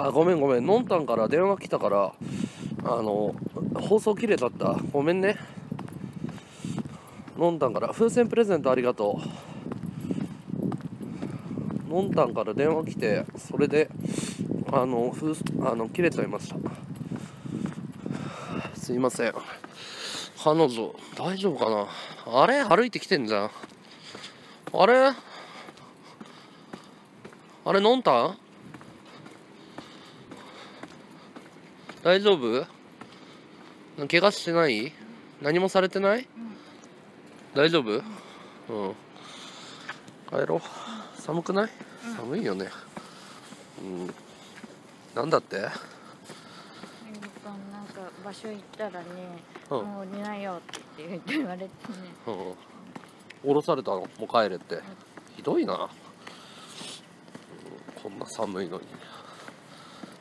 あ、ごめんごめん、のんたんから電話来たから、放送切れちゃった、ごめんね。のんたんから、風船プレゼントありがとう。のんたんから電話来て、それで切れちゃいました、すいません。彼女大丈夫かな。あれ歩いてきてんじゃん。あれあれ、のんたん大丈夫？怪我してない？何もされてない？大丈夫？帰ろう。寒くない？寒いよね。なんだって？なんか場所行ったらね、もう寝ないよって言われてね。降ろされたの？もう帰れって。ひどいな。こんな寒いのに。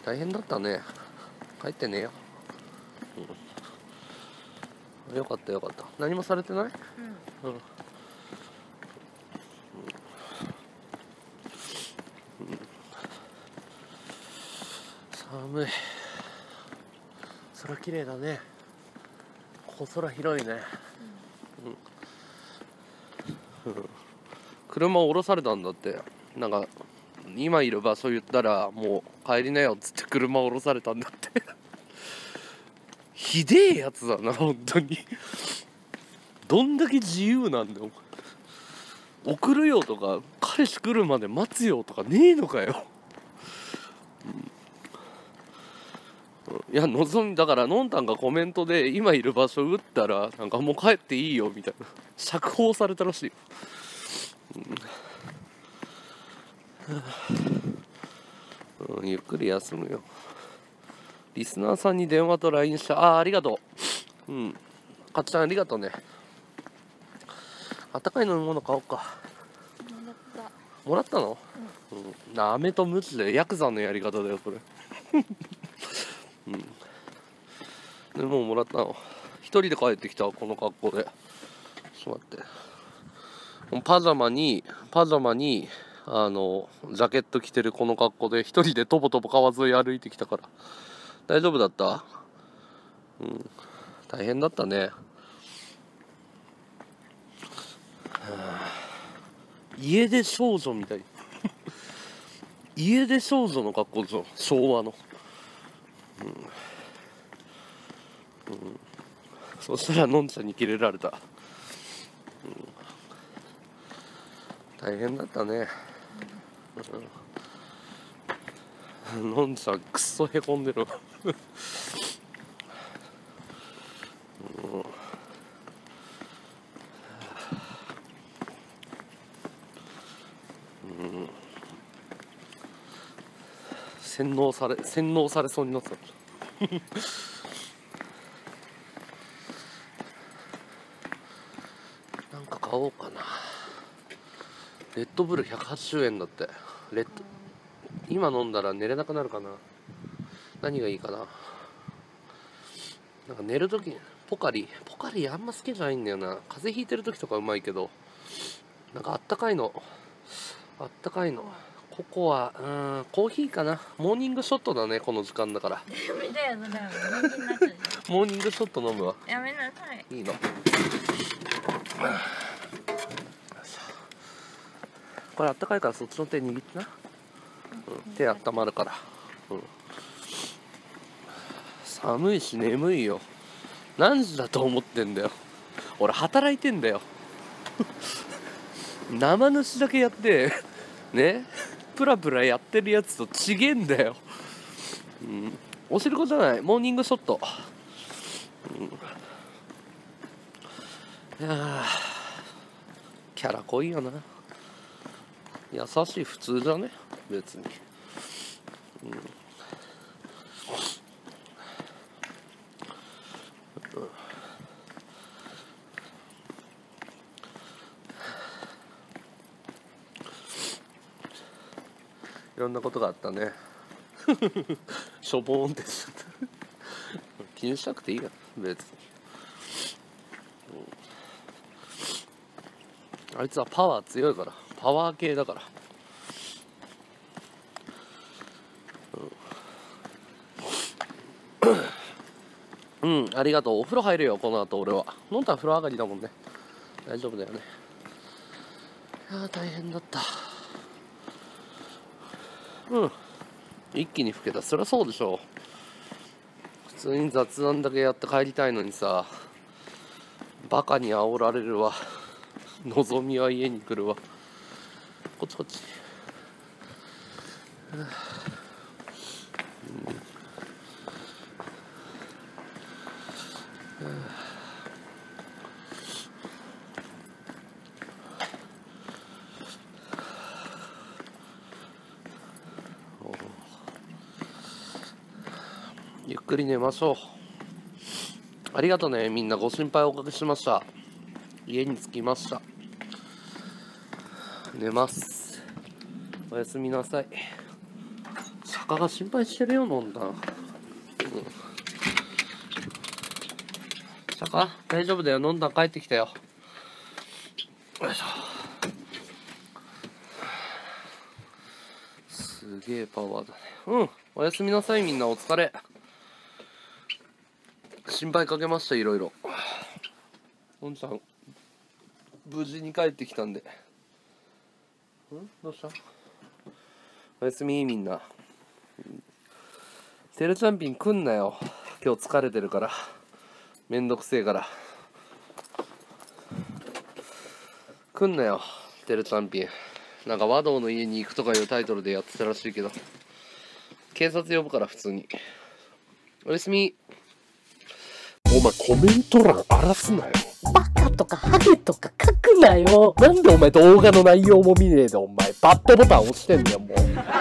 大変だったね。帰ってねえよ、よかったよかった。何もされてない？寒い。空綺麗だね。ここ空広いね。車を降ろされたんだって。なんか今いる場所言ったらもう帰りなよっつって車を降ろされたんだってひでえやつだな本当にどんだけ自由なんだよ。送るよとか彼氏来るまで待つよとかねえのかよいや、望みだから、のんたんがコメントで今いる場所打ったらなんかもう帰っていいよみたいな釈放されたらしいよ、ゆっくり休むよ。リスナーさんに電話と LINE した。ああ、ありがとう。かっちゃん、ありがとうね。あったかい飲み物買おうか。もらったの？アメとムチでヤクザのやり方だよこれでもうもらったの。一人で帰ってきた、この格好で。ちょっと待って。パジャマにジャケット着てるこの格好で一人でとぼとぼ川沿い歩いてきたから。大丈夫だった？大変だったね。家出少女みたい家出少女の格好でしょ、昭和の。そしたらのんちゃんにキレられた。大変だったね。のんちゃんくっそへこんでる洗脳されそうになったなんか買おうかな。レッドブル180円だって。今飲んだら寝れなくなるかな。何がいいかな。なんか寝るときポカリあんま好きじゃないんだよな。風邪ひいてるときとかうまいけど、なんかあったかいのココア、コーヒーかな。モーニングショットだね、この時間だから。やめてよ、モーニングショット飲むわ。やめなさい。いいの。これあったかいからそっちの手握ってな。手温まるから。寒いし眠いよ。何時だと思ってんだよ。俺働いてんだよ生主だけやってね、プラプラやってるやつとちげえんだよおしるこじゃない、モーニングショット。いや、キャラ濃いよな。優しい、普通だね別に、いろんなことがあったね。しょぼーんってしちゃった気にしなくていいや別に、うん、あいつはパワー強いから、パワー系だから、うん、うん、ありがとう。お風呂入るよこの後。俺は飲んだら風呂上がりだもんね。大丈夫だよね。いやー大変だった。うん、一気に老けた。そりゃそうでしょ。普通に雑談だけやって帰りたいのにさ、バカに煽られるわ。望みは家に来るわ。こっちこっち。ゆっくり寝ましょう。ありがとうね、みんなご心配おかけしました。家に着きました。寝ます。おやすみなさい。釈迦が心配してるよ、のんだん。釈迦、大丈夫だよ、のんだん帰ってきたよ。よいしょ。すげえパワーだね。うん、おやすみなさい、みんなお疲れ。心配かけました、いろいろ。のんちゃん無事に帰ってきたんで。どうした？おやすみみんな。てるちゃんぴん来んなよ、今日疲れてるから。めんどくせえから来んなよてるちゃんぴん。なんか和道の家に行くとかいうタイトルでやってたらしいけど、警察呼ぶから普通に。おやすみ。お前コメント欄荒らすなよ。バカとかハゲとか書くなよ。なんでお前動画の内容も見ねえでお前バッドボタン押してんだよもう。